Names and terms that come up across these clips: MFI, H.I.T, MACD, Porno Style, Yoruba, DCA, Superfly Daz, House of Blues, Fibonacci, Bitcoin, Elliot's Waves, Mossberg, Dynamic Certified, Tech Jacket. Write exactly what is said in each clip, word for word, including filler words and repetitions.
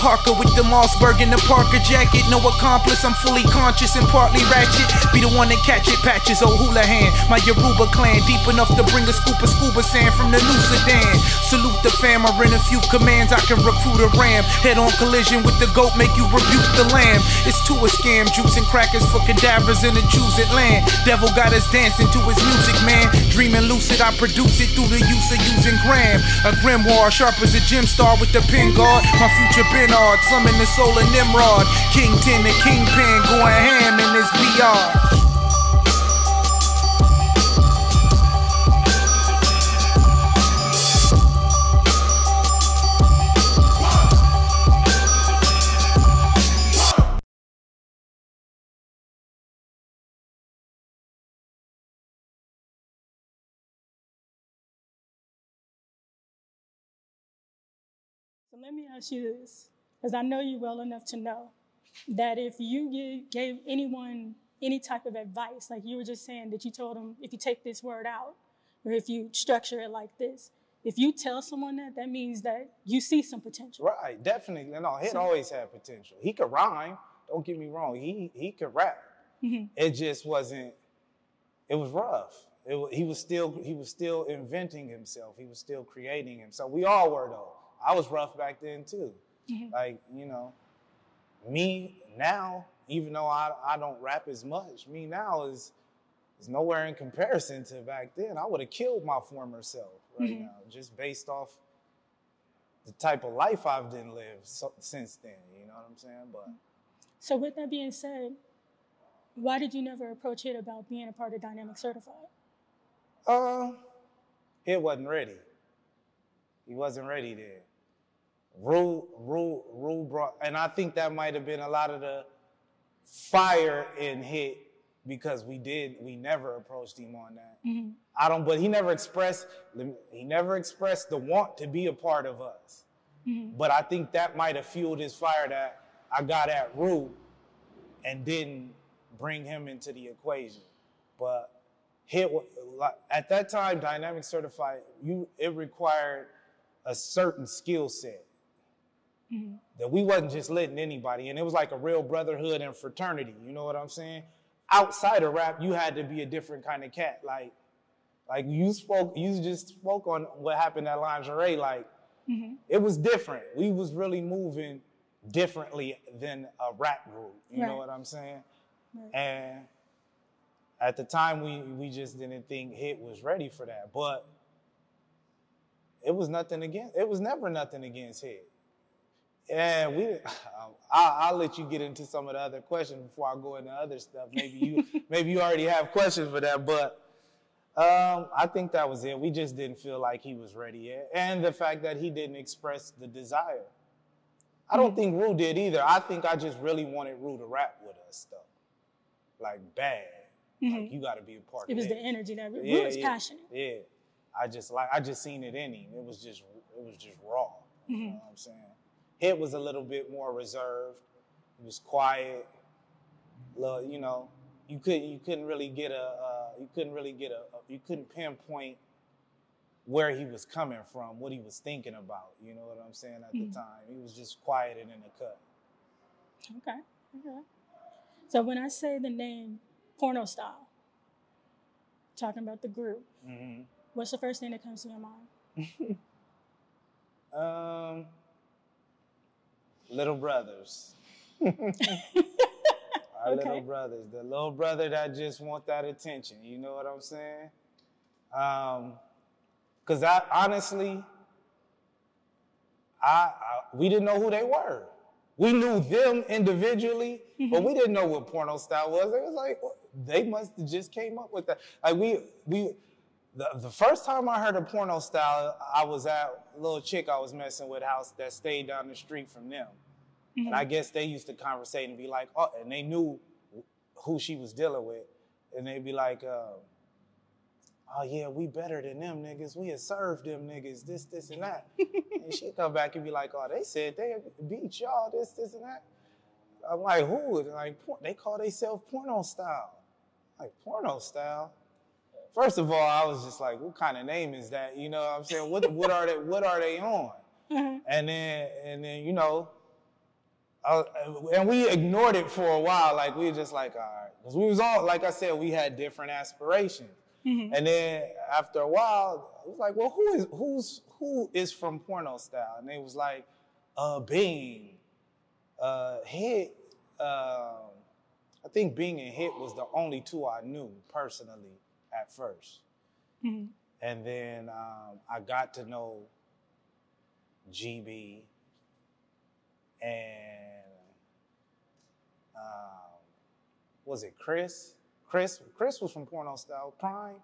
Harker with the Mossberg and the Parker jacket. No accomplice, I'm fully conscious and partly ratchet. Be the one that catch it, patches, oh hula hand. My Yoruba clan, deep enough to bring a scoop of scuba sand from the New Sudan. Salute the fam, I rent a few commands, I can recruit a ram. Head on collision with the goat, make you rebuke the lamb. It's too a scam, juice and crackers for cadavers in the choosing land. Devil got us dancing to his music, man. Dreaming lucid, I produce it through the use of using gram. A grimoire, sharp as a gem star with the pen guard. My future Bernard, summon the soul of Nimrod. King Ten and Kingpin going ham in this V R. So let me ask you this, because I know you well enough to know that if you give, gave anyone any type of advice, like you were just saying that you told them, if you take this word out, or if you structure it like this, if you tell someone that, that means that you see some potential. Right, definitely. No, he'd so, always had potential. He could rhyme, don't get me wrong, he, he could rap. Mm-hmm. It just wasn't, it was rough. It, he, was still, he was still inventing himself, he was still creating himself. We all were though. I was rough back then too. Mm-hmm. Like, you know, me now, even though I, I don't rap as much, me now is, is nowhere in comparison to back then. I would have killed my former self right mm-hmm. now, just based off the type of life I've been lived so, since then, you know what I'm saying? But so with that being said, why did you never approach it about being a part of Dynamic Certified? Uh, it wasn't ready. He wasn't ready then. Rue, Rue, Rue brought, and I think that might have been a lot of the fire in hit because we did, we never approached him on that. Mm-hmm. I don't, but he never expressed, he never expressed the want to be a part of us. Mm-hmm. But I think that might have fueled his fire that I got at Rue and didn't bring him into the equation. But hit, at that time, Dynamic Certified, you it required a certain skill set. Mm-hmm. That we wasn't just letting anybody, and it was like a real brotherhood and fraternity, you know what I'm saying? Outside of rap, you had to be a different kind of cat. Like, like you spoke, you just spoke on what happened at Lingerie, like, mm-hmm. it was different. We was really moving differently than a rap group, you right. know what I'm saying? Right. And at the time, we, we just didn't think Hit was ready for that, but it was nothing against, it was never nothing against Hit. And we, I, I'll let you get into some of the other questions before I go into other stuff. Maybe you, maybe you already have questions for that, but um, I think that was it. We just didn't feel like he was ready yet. And the fact that he didn't express the desire. I don't think Rue did either. I think I just really wanted Rue to rap with us though. Like bad, mm-hmm. like you gotta be a part it of it. It was the energy that, Rue yeah, was yeah, passionate. Yeah. I just like I just seen it in him. It was just it was just raw. You mm-hmm. know what I'm saying? Hit was a little bit more reserved. He was quiet. Little, you know, you could you couldn't really get a uh, you couldn't really get a, a you couldn't pinpoint where he was coming from, what he was thinking about. You know what I'm saying? At mm-hmm. the time, he was just quiet and in the cut. Okay. Okay. So when I say the name Porno Style, talking about the group. Mm-hmm. What's the first thing that comes to your mind? um, little brothers. Our okay. little brothers. The little brother that just want that attention. You know what I'm saying? Um, Cause I honestly, I, I we didn't know who they were. We knew them individually, mm-hmm. but we didn't know what Porno Style was. It was like they must have just came up with that. Like we we. The, the first time I heard of Porno Style, I was at a little chick I was messing with house that stayed down the street from them. Mm-hmm. And I guess they used to conversate and be like, oh, and they knew who she was dealing with. And they'd be like, uh, oh yeah, we better than them niggas. We had served them niggas, this, this, and that. And she'd come back and be like, oh, they said they beat y'all, this, this, and that. I'm like, who? They're like, they call themselves Porno Style. I'm like, Porno Style? First of all, I was just like, what kind of name is that? You know what I'm saying? What, what, are, they, what are they on? Mm-hmm. And then, and then, you know, I, and we ignored it for a while. Like, we were just like, all right. Because we was all, like I said, we had different aspirations. Mm-hmm. And then after a while, it was like, well, who is who's who is from Porno Style? And they was like, uh, Bing, uh, Hit. Uh, I think Bing and Hit was the only two I knew personally at first. Mm-hmm. And then um, I got to know G B and um, was it Chris? Chris, Chris was from Porno Style. Prime?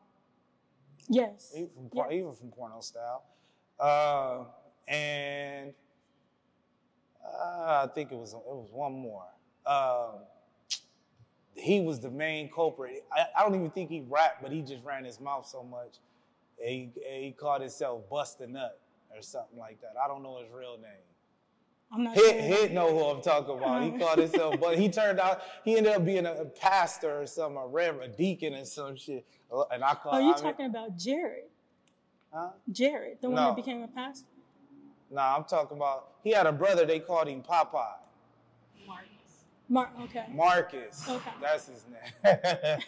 Yes. Even from, yes. Even from Porno Style. Uh, and uh, I think it was, it was one more. Um, he was the main culprit. I, I don't even think he rapped, but he just ran his mouth so much. He, he called himself Busta Nut or something like that. I don't know his real name. I'm not Hit, sure. Hit know who I'm talking about. He called himself, but he turned out, he ended up being a pastor or something, a reverend, a deacon or some shit. And I called, oh, you're I talking mean, about Jared. Huh? Jared, the no. one that became a pastor? No, nah, I'm talking about, he had a brother, they called him Popeye. Marcus. Mar okay. Marcus. Okay. That's his name.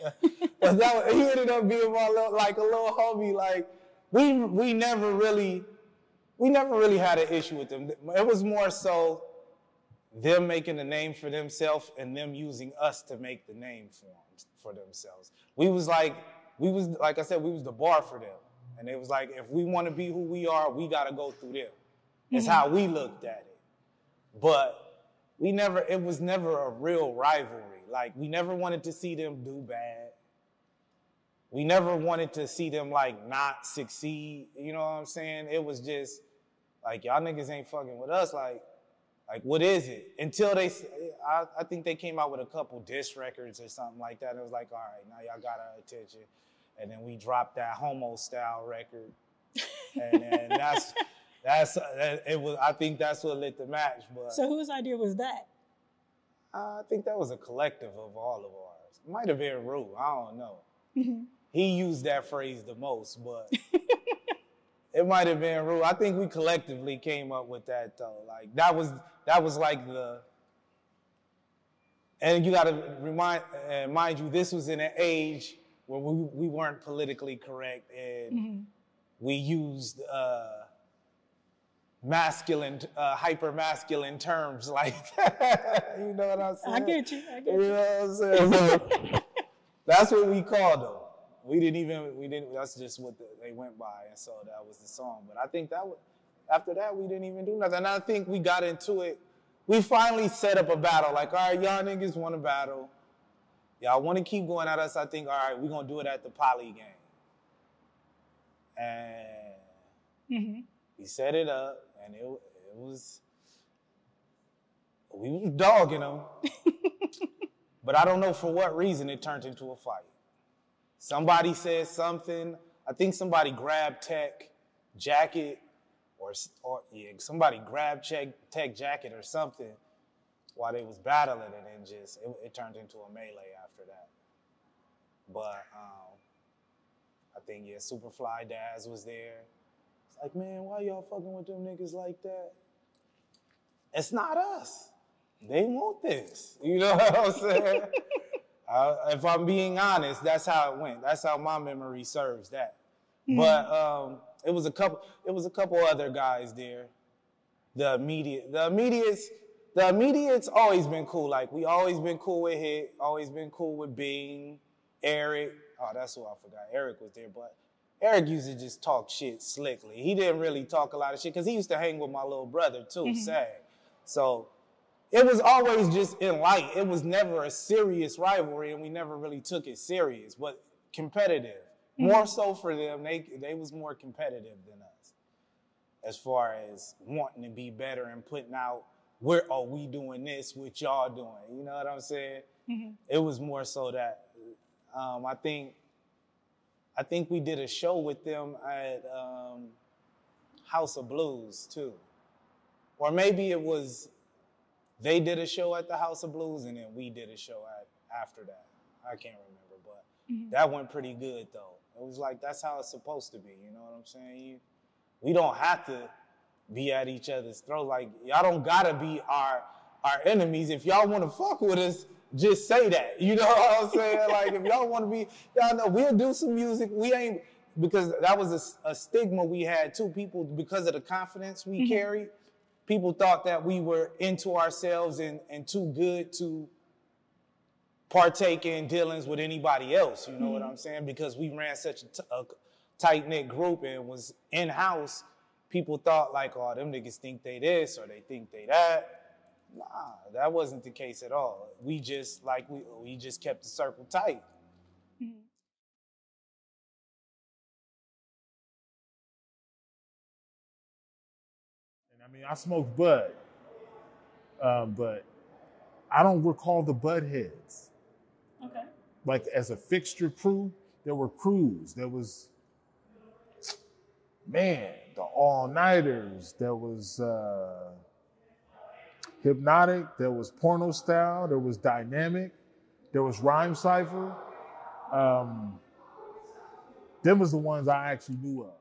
But that, he ended up being my little, like a little homie. Like, we, we never really... We never really had an issue with them. It was more so them making a name for themselves and them using us to make the name for them, for themselves. We was like, we was like I said, we was the bar for them, and it was like, if we want to be who we are, we gotta go through them. It's mm-hmm. how we looked at it. But we never, it was never a real rivalry. Like, we never wanted to see them do bad. We never wanted to see them like not succeed. You know what I'm saying? It was just. Like, y'all niggas ain't fucking with us. Like, like what is it? Until they, I, I think they came out with a couple diss records or something like that. And it was like, all right, now y'all got our attention. And then we dropped that Homo Style record. And then that's, that's, it was, I think that's what lit the match. But so whose idea was that? I think that was a collective of all of ours. It might have been Rue, I don't know. Mm-hmm. He used that phrase the most, but. It might have been Rue. I think we collectively came up with that though. Like, that was that was like the. And you got to remind uh, mind you, this was in an age where we we weren't politically correct, and mm-hmm. we used uh, masculine, uh, hyper masculine terms like that. You know what I'm saying? I get you. I get you. You know what I'm saying? So that's what we called them. We didn't even, we didn't, that's just what the, they went by, and so that was the song. But I think that, was, after that, we didn't even do nothing. And I think we got into it, we finally set up a battle. Like, all right, y'all niggas want to battle. Y'all want to keep going at us. I think, all right, we're going to do it at the Poly game. And mm-hmm. we set it up, and it, it was, we was dogging them. But I don't know for what reason it turned into a fight. Somebody said something. I think somebody grabbed Tech Jacket, or, or yeah, somebody grabbed Tech Jacket or something while they was battling, and then just it, it turned into a melee after that. But um, I think yeah, Superfly Daz was there. It's like, man, why y'all fucking with them niggas like that? It's not us. They want this. You know what I'm saying? Uh, if I'm being honest, that's how it went. That's how my memory serves that. Mm-hmm. But um, it was a couple. It was a couple other guys there. The immediate, the immediates, the immediates always been cool. Like, we always been cool with Hit. Always been cool with Bing, Eric. Oh, that's who I forgot. Eric was there, but Eric used to just talk shit slickly. He didn't really talk a lot of shit because he used to hang with my little brother too, mm-hmm. Sad. So. It was always just in light. It was never a serious rivalry, and we never really took it serious, but competitive. Mm-hmm. More so for them, they, they was more competitive than us as far as wanting to be better and putting out, where are we doing this, what y'all doing? You know what I'm saying? Mm-hmm. It was more so that um, I think I think we did a show with them at um, House of Blues, too. Or maybe it was... They did a show at the House of Blues, and then we did a show at, after that. I can't remember, but mm-hmm. that went pretty good, though. It was like, that's how it's supposed to be, you know what I'm saying? You, we don't have to be at each other's throat. Like, y'all don't gotta be our, our enemies. If y'all want to fuck with us, just say that. You know what I'm saying? Like, if y'all want to be, y'all know, we'll do some music. We ain't, because that was a, a stigma we had too. People, because of the confidence we mm-hmm. carried, people thought that we were into ourselves and, and too good to partake in dealings with anybody else. You know mm-hmm. what I'm saying? Because we ran such a, t a tight-knit group and was in-house. People thought like, oh, them niggas think they this or they think they that. Nah, that wasn't the case at all. We just, like, we, we just kept the circle tight. Mm-hmm. And I mean, I smoked bud, um, but I don't recall the bud heads. Okay. Like, as a fixture crew, there were crews. There was, man, the all-nighters. There was... Uh, Hypnotic, there was Porno Style, there was Dynamic, there was Rhyme Cypher. Um, them was the ones I actually knew of.